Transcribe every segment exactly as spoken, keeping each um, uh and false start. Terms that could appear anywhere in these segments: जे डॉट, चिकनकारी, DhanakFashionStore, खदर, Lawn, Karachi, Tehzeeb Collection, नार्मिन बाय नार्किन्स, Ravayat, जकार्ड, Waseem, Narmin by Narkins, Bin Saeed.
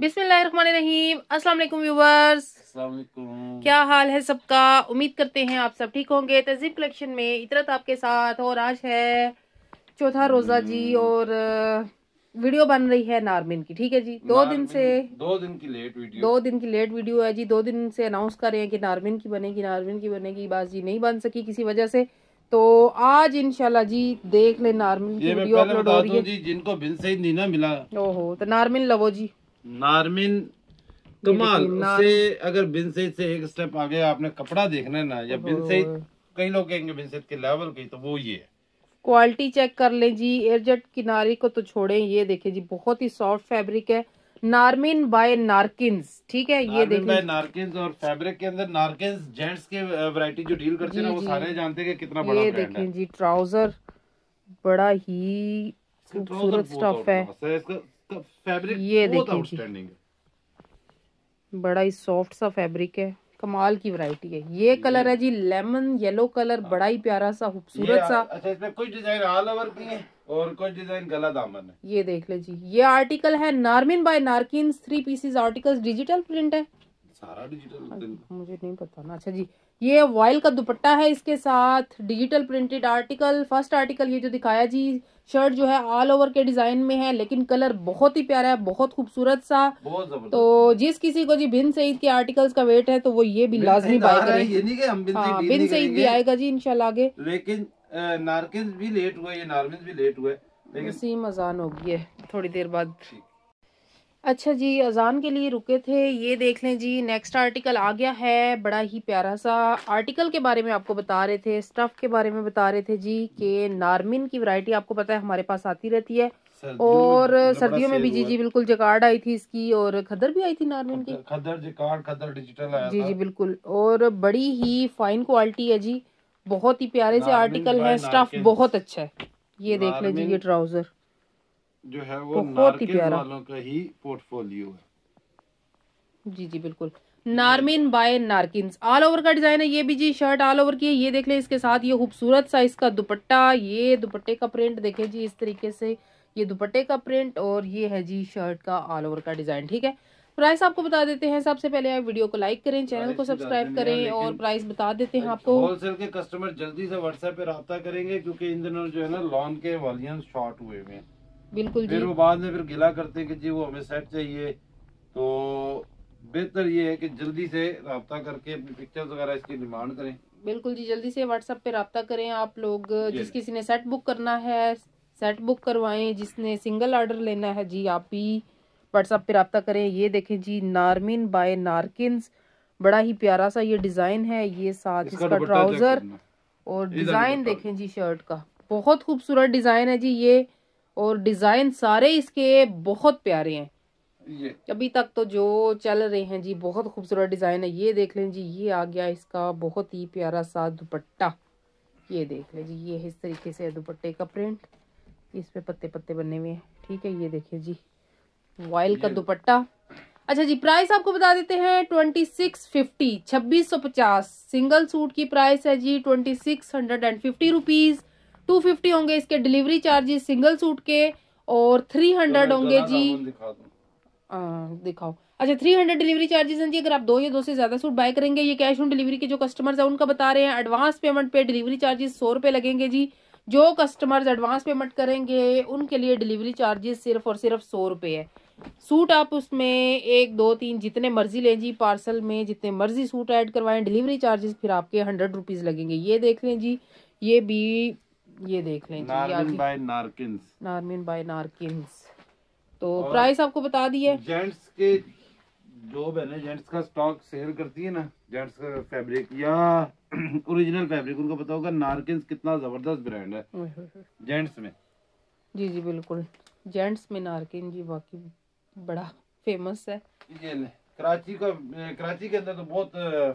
बिस्मिल्लाहिर्रहमानिर्रहीम। अस्सलाम वालेकुम व्यूवर्स, अस्सलाम वालेकुम। क्या हाल है सबका? उम्मीद करते हैं आप सब ठीक होंगे। तहज़ीब कलेक्शन में इतरत आपके साथ और आज है चौथा रोजा जी और वीडियो बन रही है नार्मिन की। ठीक है जी, दो दिन से दो दिन की लेट वीडियो दो दिन की लेट वीडियो है जी। दो दिन से अनाउंस कर रहे हैं कि नार्मिन की बनेगी नार्मिन की बनेगी बात जी नहीं बन सकी किसी वजह से, तो आज इंशाल्लाह जी देख ले नार्मिन की वीडियो अपलोड हो रही है जी। जिनको बिन सईद नहीं ना मिला, ओहो तो नार्मिन लवो जी, नार्मिन कमाल। उससे अगर बिन सईद से एक स्टेप आगे आपने कपड़ा देखना है ना, या बिन सईद कई लोग कहेंगे बिन सईद के लेवल की, तो वो ये है। क्वालिटी चेक कर लें जी, एयरजेट किनारी को तो छोड़ें। ये देखें जी, बहुत ही सॉफ्ट फैब्रिक है, नार्मिन बाय नार्किन्स। ठीक है, ये देखें बाय नार्किन्स। और फैब्रिक के अंदर नार्किन्स जेंट्स के वैरायटी जो डील करते हैं वो सारे जानते हैं कितना बड़ा ब्रांड है। ये देखें जी, ट्राउजर बड़ा ही खूबसूरत स्टफ है। फैब्रिक ये देखिए, बड़ा ही सॉफ्ट सा फैब्रिक है, कमाल की वैरायटी है। ये कलर है जी लेमन येलो कलर, बड़ा ही प्यारा सा खूबसूरत सा। अच्छा, इसमें कुछ डिजाइन ऑल ओवर की है और कुछ डिजाइन गला दामन है। ये देख ले जी, ये आर्टिकल है नार्मिन बाय नार्किन्स, three pieces articles, digital print है सारा। डिजिटल मुझे नहीं पता ना। अच्छा जी, ये वाइल का दुपट्टा है इसके साथ, digital printed article. First article ये जो दिखाया जी, शर्ट जो है ऑल ओवर के डिजाइन में है, लेकिन कलर बहुत ही प्यारा है, बहुत खूबसूरत सा, बहुत जबरदस्त। तो जिस किसी को जी बिन सईद के आर्टिकल्स का वेट है तो वो ये भी लाजमी बाय करें। ये नहीं कि हम बिन सईद बिन सईद भी आएगा जी इंशाल्लाह आगे। लेकिन नार्किन्स भी लेट हुआ, ये नार्मिन्स भी लेट हुआ, लेकिन वसीम अजान होगी है थोड़ी देर बाद। अच्छा जी, अजान के लिए रुके थे। ये देख लें जी, नेक्स्ट आर्टिकल आ गया है, बड़ा ही प्यारा सा। आर्टिकल के बारे में आपको बता रहे थे, स्टफ के बारे में बता रहे थे जी, कि नार्मिन की वैरायटी आपको पता है हमारे पास आती रहती है। और सर्दियों में भी जी जी बिल्कुल, जकार्ड आई थी इसकी और खदर भी आई थी नार्मिन की, खदर जकार्ड खदर डिजिटल आया जी जी बिल्कुल। और बड़ी ही फाइन क्वालिटी है जी, बहुत ही प्यारे से आर्टिकल है, स्टफ बहुत अच्छा है। ये देख लें जी, ये ट्राउजर जो है वो बहुत ही प्यारा का ही पोर्टफोलियो है जी जी बिल्कुल। नार्मिन बाय नार्किन्स ऑल ओवर का डिजाइन है, ये भी जी शर्ट ऑल ओवर की है। ये देख लें इसके साथ ये खूबसूरत सा इसका दुपट्टा, ये दुपट्टे का प्रिंट देखें जी, इस तरीके से ये दुपट्टे का प्रिंट और ये है जी शर्ट का ऑल ओवर का डिजाइन। ठीक है, प्राइस आपको बता देते हैं। सबसे पहले आप वीडियो को लाइक करें, चैनल को सब्सक्राइब करें और प्राइस बता देते हैं आपको। होलसेल के कस्टमर जल्दी से व्हाट्सएप पे रब्ता करेंगे क्योंकि इन दिनों जो है ना लॉन के वॉल्यूम शॉर्ट हुए हुए हैं बिल्कुल। फिर वो बाद में फिर गिला करते हैं कि जी वो हमें सेट चाहिए, तो बेहतर ये है कि जल्दी से राब्ता करके अपनी पिक्चर्स वगैरह इसकी डिमांड करें। बिल्कुल जी, जल्दी से व्हाट्सएप पे राब्ता करें आप लोग। जिस किसी ने सेट बुक करना है सेट बुक करवाएं, जिसने सिंगल ऑर्डर लेना है जी आप भी व्हाट्सएप पे राब्ता करें। ये देखें जी, नार्मिन बाय नार्किन्स, बड़ा ही प्यारा सा ये डिजाइन है, ये साथ इसका ट्राउजर और डिजाइन देखें जी शर्ट का, बहुत खूबसूरत डिजाइन है जी ये। और डिजाइन सारे इसके बहुत प्यारे हैं ये, अभी तक तो जो चल रहे हैं जी बहुत खूबसूरत डिजाइन है। ये देख लें जी, ये आ गया इसका बहुत ही प्यारा सा दुपट्टा। ये देख लें जी, ये इस तरीके से दुपट्टे का प्रिंट, इस पे पत्ते पत्ते बने हुए हैं। ठीक है, ये देखिए जी, वाइल का दुपट्टा। अच्छा जी, प्राइस आपको बता देते हैं ट्वेंटी सिक्स फिफ्टी, छब्बीस सौ पचास सिंगल सूट की प्राइस है जी, twenty six hundred and fifty rupees. Two fifty होंगे इसके डिलीवरी चार्जेस सिंगल सूट के और थ्री हंड्रेड होंगे जी दिखा आ, दिखाओ अच्छा थ्री हंड्रेड डिलीवरी चार्जेस हैं जी, अगर आप दो या दो से ज्यादा सूट बाय करेंगे। ये कैश ऑन डिलीवरी के जो कस्टमर्स हैं उनका बता रहे हैं, एडवांस पेमेंट पे डिलीवरी चार्जेस सौ रुपए लगेंगे जी। जो कस्टमर्स एडवांस पेमेंट करेंगे उनके लिए डिलीवरी चार्जेस सिर्फ और सिर्फ सौ रुपए है। सूट आप उसमें एक दो तीन जितने मर्जी लें जी, पार्सल में जितने मर्जी सूट ऐड करवाएं, डिलीवरी चार्जेस फिर आपके हंड्रेड रुपीज लगेंगे। ये देख लें जी, ये भी ये देख लें नार्मिन बाय नार्किन्स, नार्मिन बाय नार्किन्स। तो प्राइस आपको बता दी है। जेंट्स के जो बहने जेंट्स का स्टॉक सेल करती है ना, जेंट्स का फैब्रिक या ओरिजिनल फैब्रिक, उनको पता होगा नार्किन्स कितना जबरदस्त ब्रांड है जेंट्स में जी जी बिल्कुल। जेंट्स में नार्किन जी बाकी बड़ा फेमस है, कराची का कराची के अंदर तो बहुत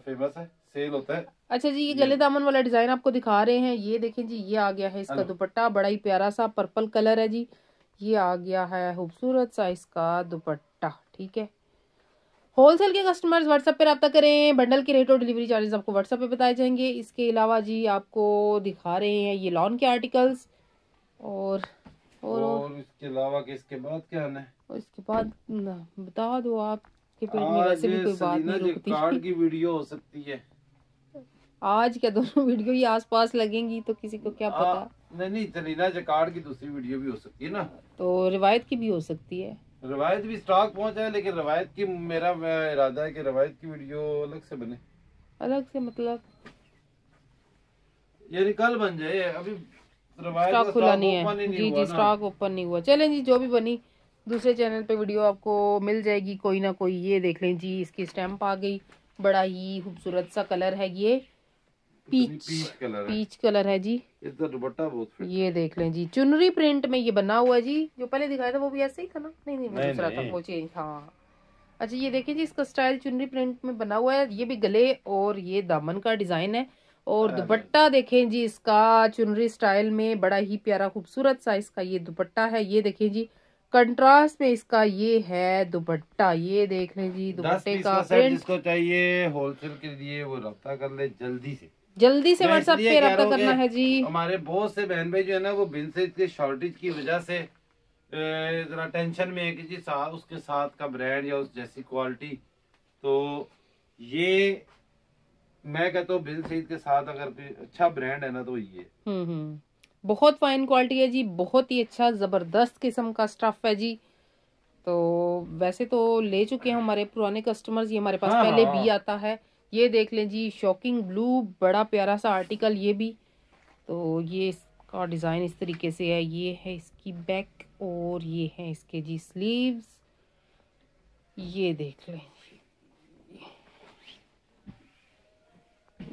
फेमस है, सेल होता है। अच्छा जी, ये गले दामन वाला डिजाइन आपको दिखा रहे हैं। ये देखें जी, ये आ गया है इसका दुपट्टा, बड़ा ही प्यारा सा पर्पल कलर है जी। ये आ गया है खूबसूरत सा इसका दुपट्टा। ठीक है, होलसेल के कस्टमर्स व्हाट्सएप पे रब्ता करें, बंडल के रेट और डिलीवरी चार्जेस आपको व्हाट्सएप पे बताए जाएंगे। इसके अलावा जी आपको दिखा रहे हैं ये लॉन के आर्टिकल्स और और, और इसके अलावा इसके बाद क्या है और इसके बाद बता दो आपके पेट में वैसे भी कोई बात नहीं रुकती। कार्ड की वीडियो हो सकती है आज, क्या दोनों वीडियो ये आसपास लगेंगी तो किसी को क्या पता। नहीं नहीं, तरीना जकार्ड की दूसरी वीडियो भी हो सकती है ना, तो रवायत की भी हो सकती है। रवायत भी स्टॉक पहुंचा है, लेकिन रवायत की मेरा इरादा है कि रवायत की वीडियो अलग से बने। अलग से मतलब यानी कल बन जाए, अभी स्टॉक खुला नहीं है। जी जी, स्टॉक ओपन नहीं हुआ। चलें जी, जो भी बनी दूसरे चैनल पे वीडियो आपको मिल जाएगी कोई ना कोई। ये देख लें जी, इसकी स्टैम्प आ गई। बड़ा ही खूबसूरत सा कलर है ये, पीच कलर, पीच कलर है जी। इसका दुपट्टा बहुत फिट। ये देख लें जी, चुनरी प्रिंट में ये बना हुआ जी। जो पहले दिखाया था वो भी ऐसे ही था ना? नहीं नहीं, नहीं दूसरा था वो चेंज। हाँ अच्छा, ये देखें जी, इसका स्टाइल चुनरी प्रिंट में बना हुआ है। ये भी गले और ये दामन का डिजाइन है। और दुपट्टा देखें जी, इसका चुनरी स्टाइल में बड़ा ही प्यारा खूबसूरत सा इसका ये दुपट्टा है। ये देखें जी, कंट्रास्ट में इसका ये है दुपट्टा। ये देख लें जी, दुपट्टे का प्रिंट। जिसको चाहिए होलसेल के लिए वो रब्ता कर ले, जल्दी से जल्दी से व्हाट्सएप पे रब्ता करना है जी। हमारे बहुत से बहन भाई जो है ना, वो बिन से इसके शॉर्टेज की वजह से जरा टेंशन में है कि जी साथ उसके साथ का ब्रांड या उस जैसी क्वालिटी। तो ये मैं कहता हूँ बिन सईद के साथ अगर कोई अच्छा ब्रांड है ना तो ये हम्म बहुत फाइन क्वालिटी है जी। बहुत ही अच्छा जबरदस्त किस्म का स्टफ है जी। तो वैसे तो ले चुके हैं हमारे पुराने कस्टमर्स, ये हमारे पास हाँ, पहले भी आता है। ये देख लें जी, शॉकिंग ब्लू, बड़ा प्यारा सा आर्टिकल ये भी। तो ये इसका डिज़ाइन इस तरीके से है। ये है इसकी बैक और ये है इसके जी स्लीव्स। ये देख लें,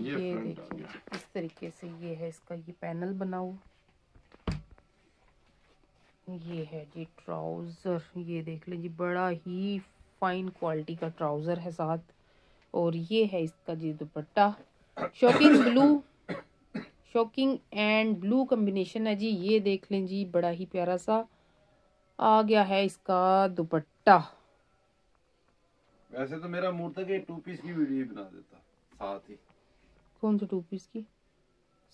ये, ये देख लें इस तरीके से। ये है इसका ये पैनल बना हुआ। ये है जी ट्राउज़र। ये देख लें जी, बड़ा ही फाइन क्वालिटी का ट्राउज़र है साथ। और ये है इसका जी dupatta, shocking blue, shocking and blue combination है जी। ये देख लें जी, बड़ा ही प्यारा सा आ गया है इसका दुपट्टा। वैसे तो मेरा मूड था कि टू पीस की वीडियो बना देता साथ ही। कौन से टू पीस की?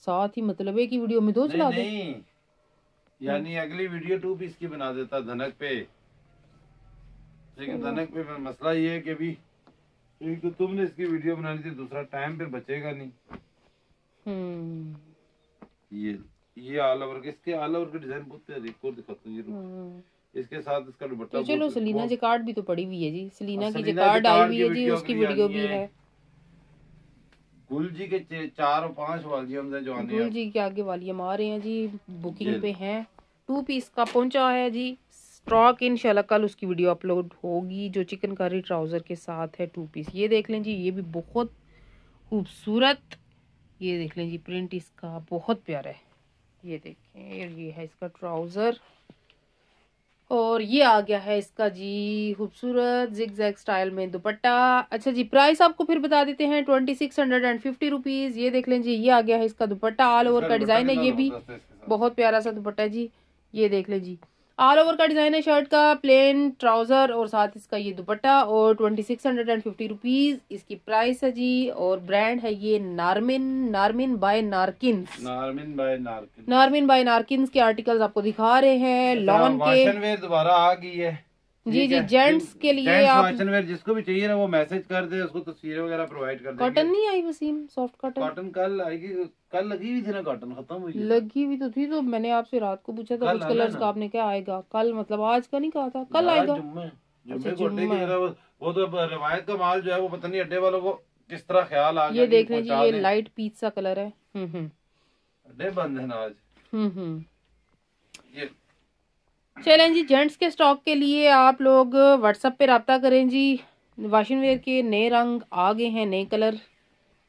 साथ ही मतलब एक ही वीडियो में दो चला दे। यानी अगली वीडियो टू पीस की बना देता धनक पे। लेकिन धनक पे मसला ये है कि अभी एक तो तुमने इसकी वीडियो बनानी थी, दूसरा टाइम पे बचेगा नहीं। हम्म ये ये ऑल ओवर के, इसके ऑल ओवर के डिजाइन बहुत रिकॉर्ड दिखाता है ये। इसके साथ इसका दुपट्टा। तो चलो, सलीना जकार्ड भी तो पड़ी हुई है जी। सलीना की जकार्ड आई हुई है जी, उसकी वीडियो भी है। गुल जी के चार और पांच वालियम है जो आने हैं। गुल जी के आगे वालियम आ रहे हैं जी, बुकिंग पे हैं। टू पीस का पहुंचा है जी स्टॉक। इंशाल्लाह कल उसकी वीडियो अपलोड होगी जो चिकनकारी ट्राउज़र के साथ है टू पीस। ये देख लें जी, ये भी बहुत खूबसूरत। ये देख लें जी, प्रिंट इसका बहुत प्यारा है। ये देखें, ये है इसका ट्राउज़र। और ये आ गया है इसका जी खूबसूरत जिगजैग स्टाइल में दुपट्टा। अच्छा जी, प्राइस आपको फिर बता देते हैं, twenty six hundred and fifty rupees. ये देख लें जी, ये आ गया है इसका दुपट्टा। ऑल ओवर का डिज़ाइन है, ये भी बहुत प्यारा सा दुपट्टा है जी। ये देख लें जी, ऑल ओवर का डिज़ाइन है शर्ट का, प्लेन ट्राउज़र और साथ इसका ये दुपट्टा। और twenty six hundred and fifty rupees इसकी प्राइस है जी। और ब्रांड है ये Narmeen, Narmeen by Narkins. Narmeen by Narkins Narmeen by Narkins के आर्टिकल्स आपको दिखा रहे हैं। लॉन के दोबारा आ गई है जी जी, जेंट्स के लिए आप जिसको भी चाहिए ना वो मैसेज कर दे, उसको तस्वीरें वगैरह प्रोवाइड कर दे। कॉटन नहीं आई वसीम? Soft cotton. कॉटन कल आएगी, कल लगी हुई थी ना, कॉटन खत्म हुई। लगी हुई तो थी, तो मैंने आपसे रात को पूछा था कुछ कलर्स का, आपने क्या आएगा कल, मतलब आज का नहीं कहा था, कल आएगा। वो तो रवायत का माल जो है वो पता नहीं अड्डे वालों को किस तरह ख्याल आ गया। ये देख लें जी, ये लाइट पीच सा कलर है। अड्डे बंद है ना आज। हम्म ये चलें जी, जेंट्स के स्टॉक के लिए आप लोग व्हाट्सएप पे रब्ता करें जी। वाशिंग वेयर के नए रंग आ गए हैं, नए कलर।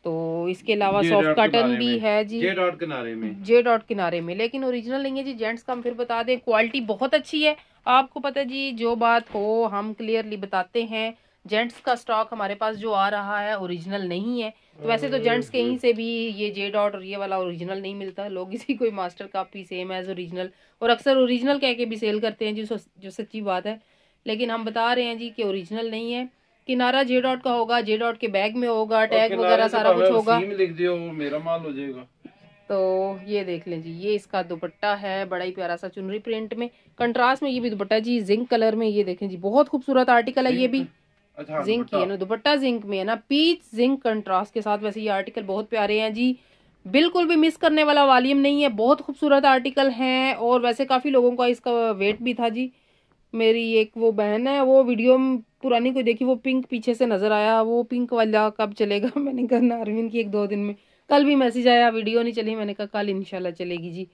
तो इसके अलावा सॉफ्ट कॉटन भी है जी, जे डॉट किनारे में, जे डॉट किनारे में, लेकिन ओरिजिनल नहीं है जी। जेंट्स का हम फिर बता दें, क्वालिटी बहुत अच्छी है। आपको पता है जी, जो बात हो हम क्लियरली बताते हैं। जेंट्स का स्टॉक हमारे पास जो आ रहा है ओरिजिनल नहीं है। तो वैसे तो जेंट्स कहीं से भी ये जे डॉट और ये वाला ओरिजिनल नहीं मिलता। लोग इसी कोई master copy same as original और अक्सर ओरिजिनल कह के भी सेल करते हैं जी, जो सच्ची बात है। लेकिन हम बता रहे हैं जी कि ओरिजिनल नहीं है। किनारा जे डॉट का होगा, जे डॉट के बैग में होगा, टैग वगैरह सारा कुछ होगा। लिख दियो, मेरा माल हो जाएगा। तो ये देख लें जी, ये इसका दुपट्टा है बड़ा ही प्यारा सा चुनरी प्रिंट में, कंट्रास्ट में ये भी दुपट्टा जी जिंक कलर में, ये देखें जी बहुत खूबसूरत आर्टिकल है ये भी। अच्छा, जिंक की है ना दुपट्टा, जिंक में है ना पीच जिंक कंट्रास्ट के साथ। वैसे ये आर्टिकल बहुत प्यारे हैं जी, बिल्कुल भी मिस करने वाला वॉल्यूम नहीं है, बहुत खूबसूरत आर्टिकल हैं। और वैसे काफ़ी लोगों का इसका वेट भी था जी। मेरी एक वो बहन है, वो वीडियो पुरानी कोई देखी, वो पिंक पीछे से नजर आया, वो पिंक वाला कब चलेगा, मैंने कहा नार्मिन की एक दो दिन में। कल भी मैसेज आया वीडियो नहीं चली, मैंने कहा कल इंशाल्लाह चलेगी जी।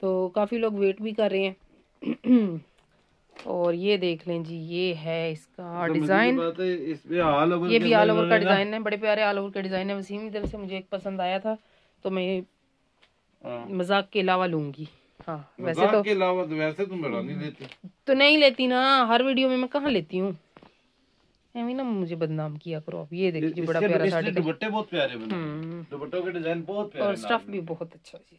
तो काफ़ी लोग वेट भी कर रहे हैं। और ये देख लें जी, ये है इसका डिज़ाइन, ये भी ऑल ओवर का डिज़ाइन है, बड़े प्यारे ऑल ओवर का डिज़ाइन है। वसीम इधर से मुझे एक पसंद आया था तो मैं मजाक के अलावा लूंगी। हाँ वैसे तो के अलावा तो वैसे तुम बड़ा नहीं लेती, तो नहीं लेती ना हर वीडियो में, मैं कहाँ लेती हूँ एमी ना, मुझे बदनाम किया करो आप। ये देखिए बड़ा प्यारा सा दुपट्टे, बहुत प्यारे बने दुपट्टों के डिजाइन बहुत प्यारे, और स्टफ भी बहुत अच्छा जी।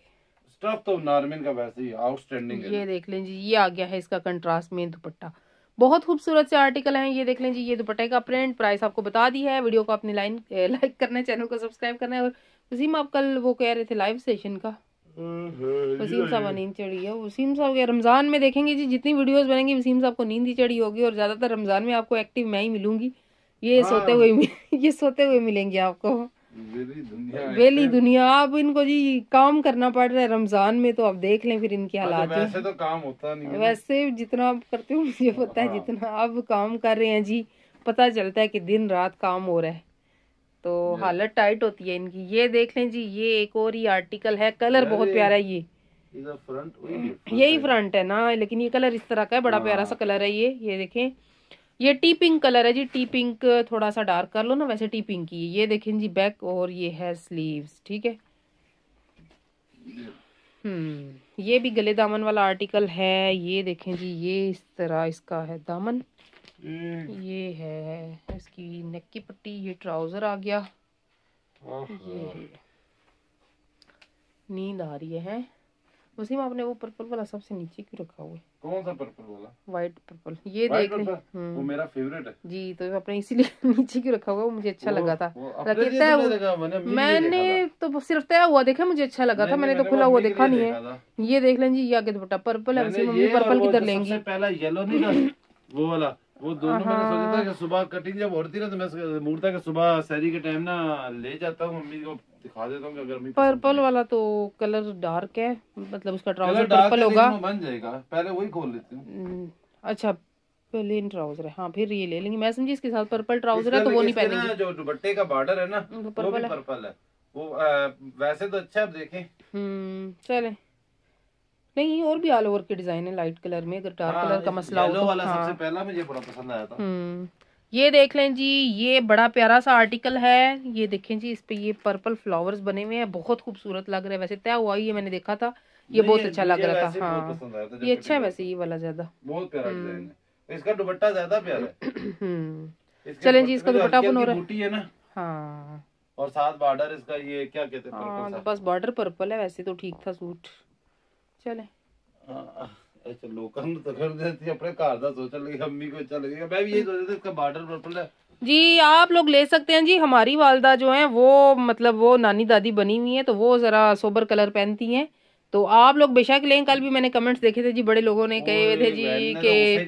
स्टफ तो नार्मिन का वैसे ही आउटस्टैंडिंग है। ये देख लें जी, ये आ गया है इसका कंट्रास्ट में दुपट्टा, बहुत खूबसूरत से आर्टिकल हैं। ये देख लें जी, ये दुपट्टे का प्रिंट। प्राइस आपको बता दी है। वीडियो को अपने लाइन लाइक करना है, चैनल को सब्सक्राइब करना है। और वसीम आप कल वो कह रहे थे लाइव सेशन का, वसीम साहब नींद चढ़ी है। वसीम साहब के रमज़ान में देखेंगे जी, जितनी वीडियोस बनेंगी वसीम साहब को नींद ही चढ़ी होगी, और ज़्यादातर रमज़ान में आपको एक्टिव मैं ही मिलूंगी। ये सोते हुए ये सोते हुए मिलेंगे आपको, वेली दुनिया। आप इनको जी काम करना पड़ रहा है रमज़ान में, तो आप देख लें फिर इनके हालात। वैसे तो काम होता नहीं, वैसे जितना आप करते हो मुझे पता है, जितना आप काम कर रहे हैं जी पता चलता है कि दिन रात काम हो रहा है, तो हालत टाइट होती है इनकी। ये देख लें जी, ये एक और ही आर्टिकल है, कलर बहुत प्यारा है। ये फ्रंट यही फ्रंट है ना, लेकिन ये कलर इस तरह का है, बड़ा प्यारा सा कलर है ये। ये देखें, ये टी पिंक कलर है जी, टी पिंक थोड़ा सा डार्क कर लो ना, वैसे टी पिंक की। ये देखें जी बैक, और ये है स्लीव्स, ठीक है। हम्म ये भी गले दामन वाला आर्टिकल है। ये देखें जी, ये इस तरह इसका है दामन, ये है इसकी नेक की पट्टी, ये ट्राउजर आ गया। ये नींद आ रही है। वसीम आपने वो पर्पल वाला सबसे नीचे क्यों रखा हुआ है? कौन सा पर्पल वाला? White purple. ये देख लें, वो मेरा फेवरेट है जी, तो आपने इसीलिए नीचे क्यों रखा हुआ? वो मुझे अच्छा लगा था, मैंने तो सिर्फ तय हुआ देखा, मुझे अच्छा लगा था, मैंने तो खुला हुआ देखा नहीं है। ये देख लें जी, ये आगे दुपट्टा पर्पल है। वसीम मम्मी पर्पल किधर लेंगी? पहला येलो नहीं, वो वाला, वो दोनों। मैंने सोचा था कि सुबह कटिंग जब होती ना, तो मैं मूड था कि सुबह सैरी के टाइम ना ले जाता हूँ, मम्मी को दिखा देता हूँ कि अगर मम्मी पर्पल वाला तो कलर डार्क है, मतलब उसका ट्राउजर पर्पल होगा, बन जाएगा। पहले वही खोल लेती हूँ। अच्छा प्लेन ट्राउजर है, हाँ फिर ये ले लेंगे। मैं समझी इसके साथ पर्पल ट्राउजर है, तो वो नहीं पहनेंगे। जो दुपट्टे का बॉर्डर है ना, वो पर्पल है, वो वैसे तो अच्छा। आप देखें, हम्म चले नहीं, और भी ऑल ओवर के डिजाइन है लाइट कलर में, अगर डार्क हाँ, कलर का मसला हो तो। वाला हाँ। सबसे पहला मुझे बड़ा पसंद आया था। ये देख लें जी, ये बड़ा प्यारा सा आर्टिकल है। ये देखें जी, इस पे ये पर्पल फ्लावर्स बने हुए हैं, बहुत खूबसूरत लग रहा है। वैसे तय हुआ ये मैंने देखा था, ये बहुत अच्छा लग रहा था। हाँ ये अच्छा है, वैसे ये वाला ज्यादा बहुत प्यारा डिजाइन है, इसका दुपट्टा ज्यादा प्यारा है। चलें जी, इसका दुपट्टा बन रहा है ना, हाँ, और साथ बॉर्डर इसका, ये क्या कहते हैं, बस बॉर्डर पर्पल है। वैसे तो ठीक था सूट, चले अच्छा लोकल तो कर देती अपने घर दा सोच लगी, अम्मी को अच्छा लगेगा। मैं भी ये सोच रही थी इसका बॉर्डर पर्पल है जी, आप लोग ले सकते हैं जी। हमारी वालदा जो हैं वो मतलब वो नानी दादी बनी हुई हैं, तो वो जरा सोबर कलर पहनती हैं, तो आप लोग बेशक लें। कल भी मैंने कमेंट्स देखे थे जी, बड़े लोगों ने कहे हुए थे जी कि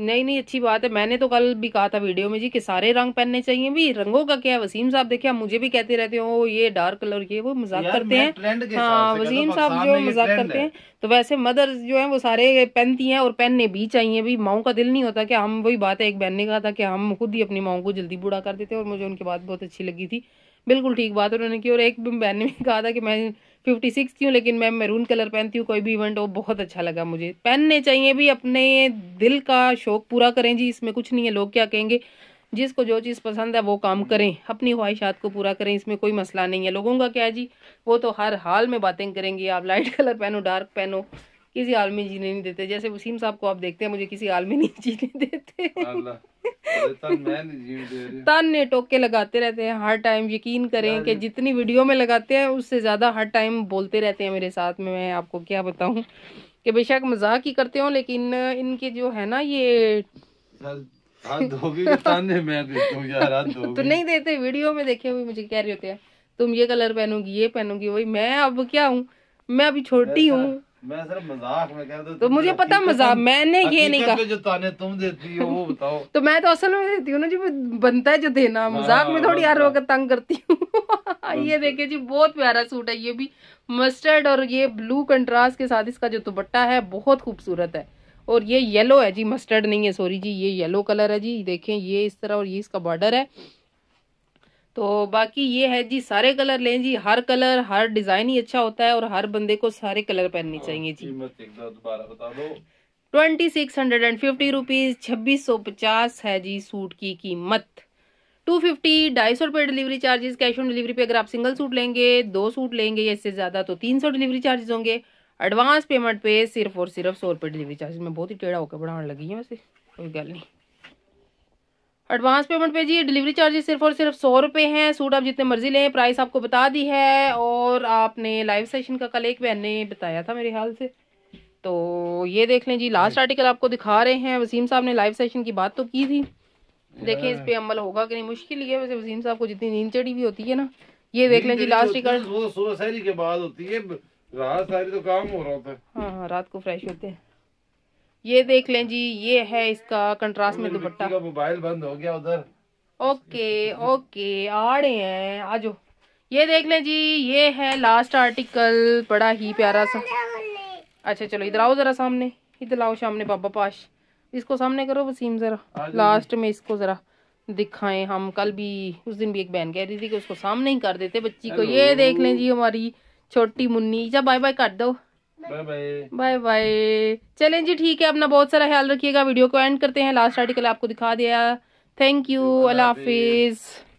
नहीं नहीं अच्छी बात है। मैंने तो कल भी कहा था वीडियो में जी कि सारे रंग पहनने चाहिए, भी रंगों का क्या। वसीम साहब देखिए, मुझे भी कहते रहते हो ये डार्क कलर, ये वो मजाक करते हैं। हाँ वसीम साहब जो मजाक करते हैं, तो वैसे मदर्स जो है वो सारे पहनती हैं, और पहनने भी चाहिए। भी माओ का दिल नहीं होता कि हम, वही बात है एक बहन ने कहा था कि हम खुद ही अपनी माओ को जल्दी बूढ़ा कर देते, और मुझे उनकी बात बहुत अच्छी लगी थी, बिल्कुल ठीक बात उन्होंने की। और एक बहन ने कहा था कि मैं फिफ्टी सिक्स की हूँ लेकिन मैं मैरून कलर पहनती हूँ कोई भी इवेंट हो। बहुत अच्छा लगा मुझे, पहनने चाहिए भी, अपने दिल का शौक पूरा करें जी, इसमें कुछ नहीं है। लोग क्या कहेंगे, जिसको जो चीज़ पसंद है वो काम करें, अपनी ख्वाहिशात को पूरा करें, इसमें कोई मसला नहीं है। लोगों का क्या है जी, वो तो हर हाल में बातें करेंगे, आप लाइट कलर पहनो डार्क पहनो, किसी हाल में जीने नहीं देते। जैसे वसीम साहब को आप देखते हैं, मुझे किसी हाल में नहीं जीने देते, ताने टोके लगाते रहते हैं हर टाइम। यकीन करें कि जितनी वीडियो में लगाते हैं उससे ज्यादा हर टाइम बोलते रहते हैं मेरे साथ में। मैं आपको क्या बताऊं कि बेशक मजाक ही करते हो, लेकिन इनके जो है ना ये ताने मैं देता हूं यार, तो नहीं देते वीडियो में, देखे हुए मुझे कह रहे होते हैं। तुम ये कलर पहनोगी, ये पहनोगी, वही। मैं अब क्या हूँ, मैं अभी छोटी हूँ। मैं सिर्फ मजाक में कहता हूं, तो मुझे पता मजाक, मैंने ये नहीं कहा। जो ताने तुम देती हो वो बताओ। तो मैं तो असल में देती हूँ ना जी, बनता है जो देना, मजाक में थोड़ी यार होकर तंग करती हूँ। ये देखिए जी, बहुत प्यारा सूट है, ये भी मस्टर्ड और ये ब्लू कंट्रास्ट के साथ इसका जो दुपट्टा है बहुत खूबसूरत है। और ये येलो है जी, मस्टर्ड नहीं है, सॉरी जी, ये येलो कलर है जी। देखें ये इस तरह, और ये इसका बॉर्डर है। तो बाकी ये है जी, सारे कलर लें जी, हर कलर हर डिजाइन ही अच्छा होता है और हर बंदे को सारे कलर पहनने चाहिए जी। दोबारा बता दो, twenty six hundred and fifty rupees, छब्बीस सौ पचास है जी सूट की कीमत। टू फिफ्टी ढाई सौ रुपये delivery charges, cash on delivery पे अगर आप सिंगल सूट लेंगे, दो सूट लेंगे या इससे ज्यादा तो तीन सौ डिलीवरी चार्जेस होंगे। एडवांस पेमेंट पे सिर्फ और सिर्फ सौ रुपये डिलीवरी चार्जेस। मैं बहुत ही टेढ़ा होकर बढ़ाने लगी है, वैसे कोई गल नहीं। एडवांस पेमेंट पे जी डिलीवरी चार्जेस सिर्फ और सिर्फ सौ रुपये हैं। सूट आप जितने मर्जी लें, प्राइस आपको बता दी है। और आपने लाइव सेशन का कल एक बहन ने बताया था मेरे ख्याल से। तो ये देख लें जी, लास्ट आर्टिकल आपको दिखा रहे हैं। वसीम साहब ने लाइव सेशन की बात तो की थी, देखिए इस पे अमल होगा कि नहीं, मुश्किल ही है। वैसे वसीम साहब को जितनी नींद चढ़ी हुई होती है ना, ये देख लें जी, लास्ट आर्टिकल वो सुबह सहरी के बाद होती है, रात सारी तो काम हो रहा होता है। हाँ हाँ, रात को फ्रेश होते हैं। ये देख लें जी, ये है इसका कंट्रास्ट में दुपट्टा। मोबाइल बंद हो गया उधर, ओके ओके आ रहे हैं, आ जाओ। ये देख लें जी, ये है लास्ट आर्टिकल, बड़ा ही प्यारा सा। अच्छा चलो इधर आओ जरा, सामने इधर आओ, सामने बाबा पाश, इसको सामने करो वसीम जरा, लास्ट में इसको जरा दिखाएं। हम कल भी, उस दिन भी एक बहन कह रही थी कि उसको सामने ही कर देते बच्ची को। ये देख लें जी, हमारी छोटी मुन्नी। जा बाय बाय कर दो, बाय बाय, बाय बाय। चलें जी, ठीक है, अपना बहुत सारा ख्याल रखिएगा। वीडियो को एंड करते हैं, लास्ट आर्टिकल आपको दिखा दिया। थैंक यू, अल्लाह हाफिज।